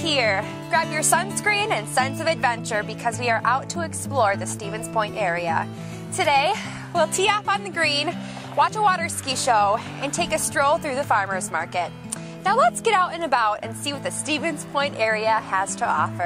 here. Grab your sunscreen and sense of adventure because we are out to explore the Stevens Point area. Today, we'll tee off on the green, watch a water ski show, and take a stroll through the farmers market. Now let's get out and about and see what the Stevens Point area has to offer.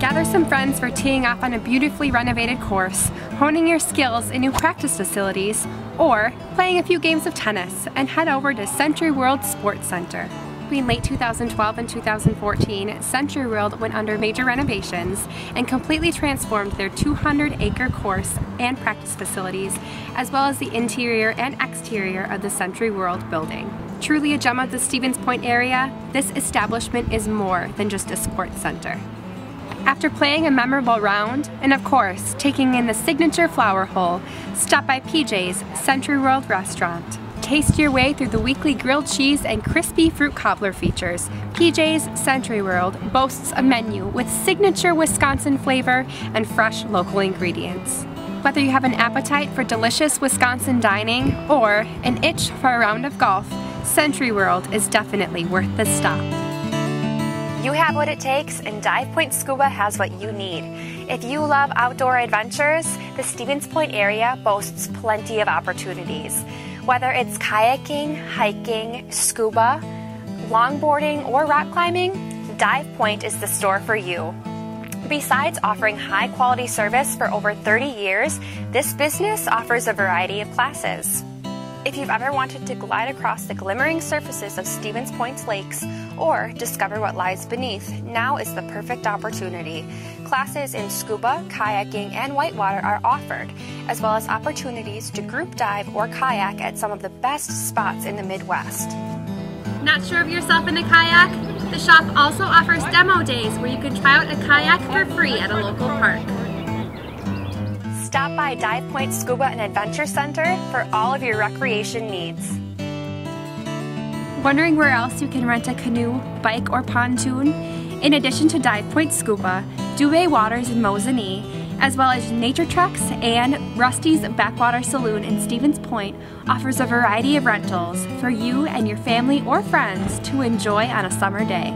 Gather some friends for teeing off on a beautifully renovated course, honing your skills in new practice facilities, or playing a few games of tennis, and head over to Sentry World Sports Center. Between late 2012 and 2014, Century World went under major renovations and completely transformed their 200-acre course and practice facilities, as well as the interior and exterior of the Century World building. Truly a gem of the Stevens Point area, this establishment is more than just a sports center. After playing a memorable round, and of course, taking in the signature flower hole, stop by PJ's Sentry World Restaurant. Taste your way through the weekly grilled cheese and crispy fruit cobbler features. PJ's Sentry World boasts a menu with signature Wisconsin flavor and fresh local ingredients. Whether you have an appetite for delicious Wisconsin dining or an itch for a round of golf, Sentry World is definitely worth the stop. You have what it takes, and Dive Point Scuba has what you need. If you love outdoor adventures, the Stevens Point area boasts plenty of opportunities. Whether it's kayaking, hiking, scuba, longboarding, or rock climbing, Dive Point is the store for you. Besides offering high-quality service for over 30 years, this business offers a variety of classes. If you've ever wanted to glide across the glimmering surfaces of Stevens Point's lakes or discover what lies beneath, now is the perfect opportunity. Classes in scuba, kayaking, and whitewater are offered, as well as opportunities to group dive or kayak at some of the best spots in the Midwest. Not sure of yourself in a kayak? The shop also offers demo days where you can try out a kayak for free at a local park. Stop by Dive Point Scuba and Adventure Center for all of your recreation needs. Wondering where else you can rent a canoe, bike, or pontoon? In addition to Dive Point Scuba, Dubay Waters in Mosinee, as well as Nature Treks and Rusty's Backwater Saloon in Stevens Point, offers a variety of rentals for you and your family or friends to enjoy on a summer day.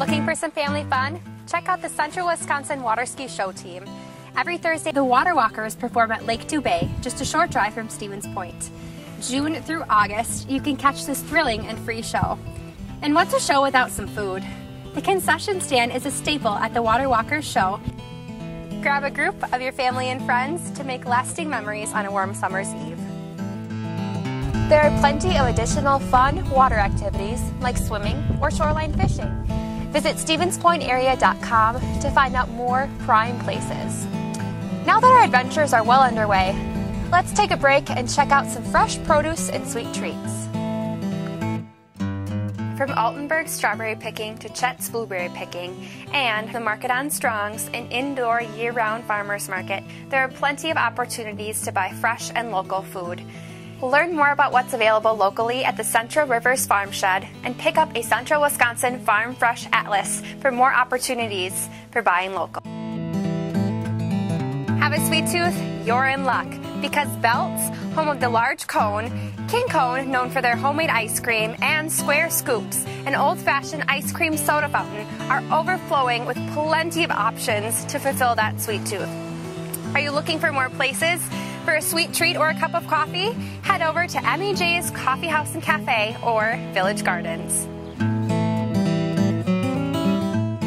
Looking for some family fun? Check out the Central Wisconsin Water Ski Show Team. Every Thursday, the Water Walkers perform at Lake Dubay, just a short drive from Stevens Point. June through August, you can catch this thrilling and free show. And what's a show without some food? The concession stand is a staple at the Water Walkers show. Grab a group of your family and friends to make lasting memories on a warm summer's eve. There are plenty of additional fun water activities like swimming or shoreline fishing. Visit StevensPointArea.com to find out more prime places. Now that our adventures are well underway, let's take a break and check out some fresh produce and sweet treats. From Altenburg strawberry picking to Chet's blueberry picking and the Market on Strong's, an indoor year-round farmers market, there are plenty of opportunities to buy fresh and local food. Learn more about what's available locally at the Central Rivers Farm Shed and pick up a Central Wisconsin Farm Fresh Atlas for more opportunities for buying local. Have a sweet tooth? You're in luck, because Belts, home of the large cone, King Cone, known for their homemade ice cream, and Square Scoops, an old-fashioned ice cream soda fountain, are overflowing with plenty of options to fulfill that sweet tooth. Are you looking for more places for a sweet treat or a cup of coffee? Head over to MEJ's Coffee House and Cafe or Village Gardens.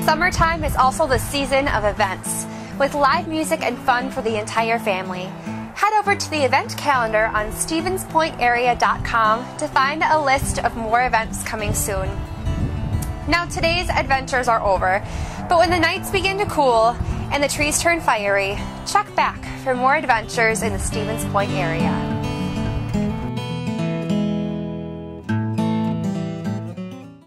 Summertime is also the season of events, with live music and fun for the entire family. Head over to the event calendar on StevensPointArea.com to find a list of more events coming soon. Now, today's adventures are over, but when the nights begin to cool and the trees turn fiery, check back for more adventures in the Stevens Point area.